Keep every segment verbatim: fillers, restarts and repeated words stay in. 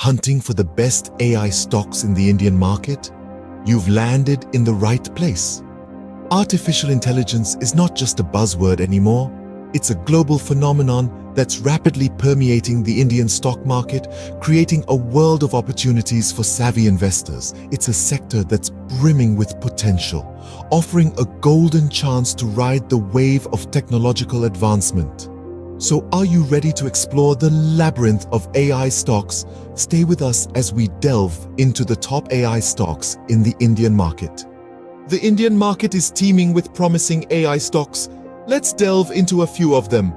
hunting for the best A I stocks in the Indian market, you've landed in the right place. Artificial intelligence is not just a buzzword anymore. It's a global phenomenon that's rapidly permeating the Indian stock market, creating a world of opportunities for savvy investors. It's a sector that's brimming with potential, offering a golden chance to ride the wave of technological advancement. So are you ready to explore the labyrinth of A I stocks? Stay with us as we delve into the top A I stocks in the Indian market. The Indian market is teeming with promising A I stocks. Let's delve into a few of them.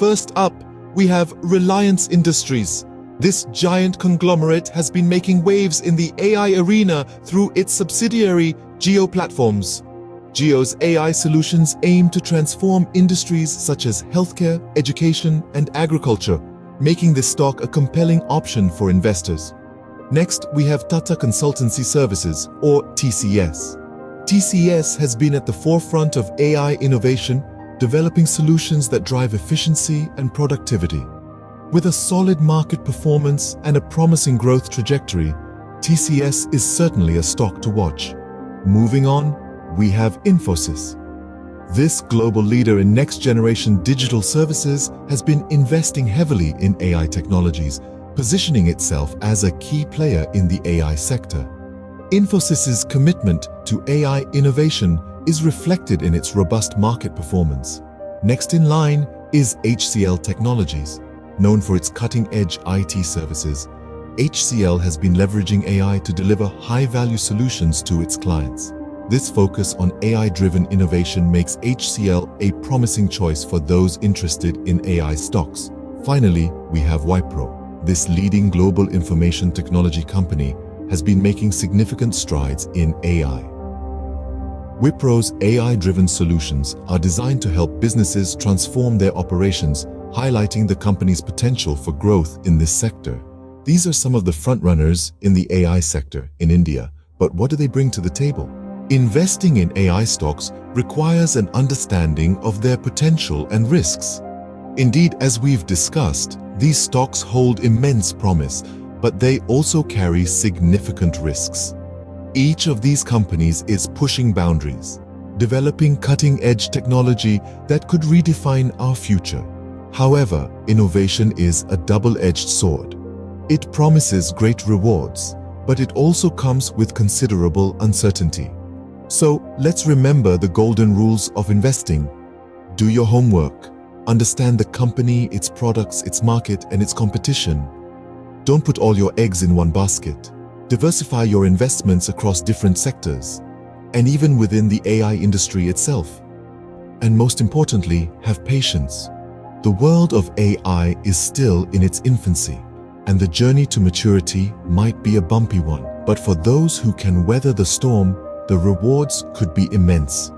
First up, we have Reliance Industries. This giant conglomerate has been making waves in the A I arena through its subsidiary, Jio Platforms. Jio's A I solutions aim to transform industries such as healthcare, education, and agriculture, making this stock a compelling option for investors. Next, we have Tata Consultancy Services, or T C S. T C S has been at the forefront of A I innovation, developing solutions that drive efficiency and productivity. With a solid market performance and a promising growth trajectory, T C S is certainly a stock to watch. Moving on, we have Infosys. This global leader in next-generation digital services has been investing heavily in A I technologies, positioning itself as a key player in the A I sector. Infosys's commitment to A I innovation is reflected in its robust market performance. Next in line is H C L Technologies. Known for its cutting-edge I T services, H C L has been leveraging A I to deliver high-value solutions to its clients. This focus on A I-driven innovation makes H C L a promising choice for those interested in A I stocks. Finally, we have Wipro. This leading global information technology company has been making significant strides in A I. Wipro's A I-driven solutions are designed to help businesses transform their operations, highlighting the company's potential for growth in this sector. These are some of the frontrunners in the A I sector in India, but what do they bring to the table? Investing in A I stocks requires an understanding of their potential and risks. Indeed, as we've discussed, these stocks hold immense promise, but they also carry significant risks. Each of these companies is pushing boundaries, developing cutting-edge technology that could redefine our future. However, innovation is a double-edged sword. It promises great rewards, but it also comes with considerable uncertainty. So let's remember the golden rules of investing. Do your homework. Understand the company, its products, its market, and its competition. Don't put all your eggs in one basket. Diversify your investments across different sectors, and even within the A I industry itself. And most importantly, have patience. The world of A I is still in its infancy, and the journey to maturity might be a bumpy one. But for those who can weather the storm, the rewards could be immense.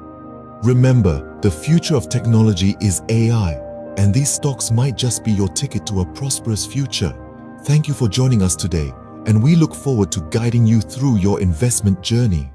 Remember, the future of technology is A I, and these stocks might just be your ticket to a prosperous future. Thank you for joining us today, and we look forward to guiding you through your investment journey.